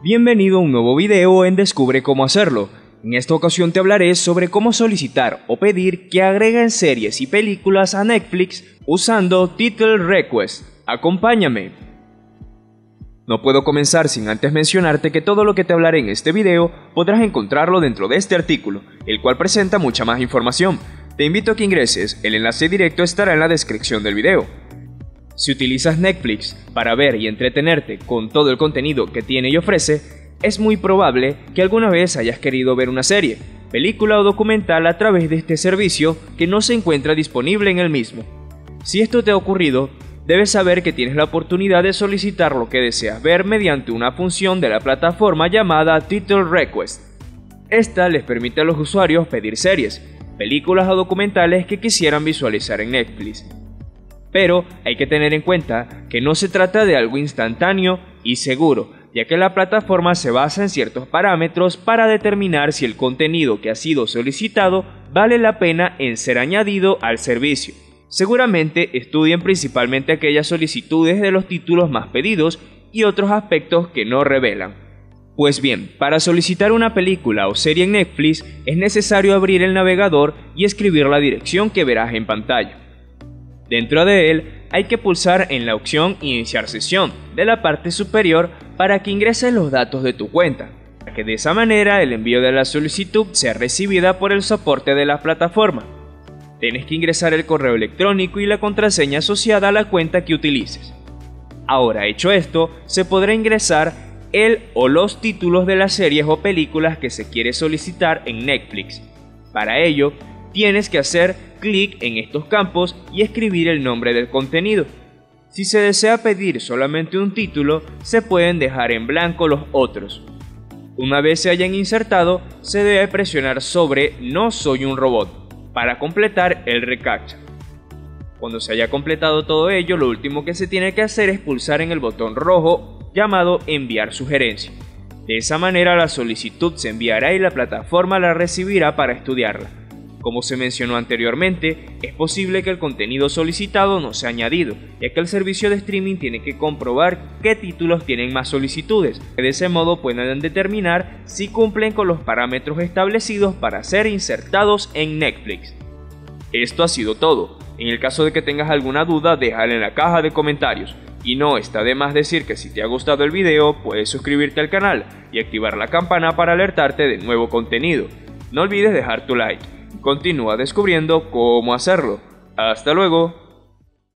Bienvenido a un nuevo video en Descubre Cómo Hacerlo. En esta ocasión te hablaré sobre cómo solicitar o pedir que agreguen series y películas a Netflix usando Title Request. Acompáñame. No puedo comenzar sin antes mencionarte que todo lo que te hablaré en este video podrás encontrarlo dentro de este artículo, el cual presenta mucha más información. Te invito a que ingreses, el enlace directo estará en la descripción del video. Si utilizas Netflix para ver y entretenerte con todo el contenido que tiene y ofrece, es muy probable que alguna vez hayas querido ver una serie, película o documental a través de este servicio que no se encuentra disponible en el mismo. Si esto te ha ocurrido, debes saber que tienes la oportunidad de solicitar lo que deseas ver mediante una función de la plataforma llamada Title Request. Esta les permite a los usuarios pedir series, películas o documentales que quisieran visualizar en Netflix. Pero hay que tener en cuenta que no se trata de algo instantáneo y seguro, ya que la plataforma se basa en ciertos parámetros para determinar si el contenido que ha sido solicitado vale la pena en ser añadido al servicio. Seguramente estudien principalmente aquellas solicitudes de los títulos más pedidos y otros aspectos que no revelan. Pues bien, para solicitar una película o serie en Netflix es necesario abrir el navegador y escribir la dirección que verás en pantalla. Dentro de él hay que pulsar en la opción Iniciar sesión de la parte superior para que ingreses los datos de tu cuenta, para que de esa manera el envío de la solicitud sea recibida por el soporte de la plataforma. Tienes que ingresar el correo electrónico y la contraseña asociada a la cuenta que utilices. Ahora hecho esto, se podrá ingresar el o los títulos de las series o películas que se quiere solicitar en Netflix. Para ello, tienes que hacer clic en estos campos y escribir el nombre del contenido. Si se desea pedir solamente un título, se pueden dejar en blanco los otros. Una vez se hayan insertado, se debe presionar sobre No soy un robot para completar el recacha. Cuando se haya completado todo ello, lo último que se tiene que hacer es pulsar en el botón rojo llamado Enviar sugerencia. De esa manera la solicitud se enviará y la plataforma la recibirá para estudiarla. Como se mencionó anteriormente, es posible que el contenido solicitado no sea añadido, ya que el servicio de streaming tiene que comprobar qué títulos tienen más solicitudes, que de ese modo puedan determinar si cumplen con los parámetros establecidos para ser insertados en Netflix. Esto ha sido todo. En el caso de que tengas alguna duda, déjala en la caja de comentarios. Y no está de más decir que si te ha gustado el video, puedes suscribirte al canal y activar la campana para alertarte de nuevo contenido. No olvides dejar tu like. Continúa descubriendo cómo hacerlo. ¡Hasta luego!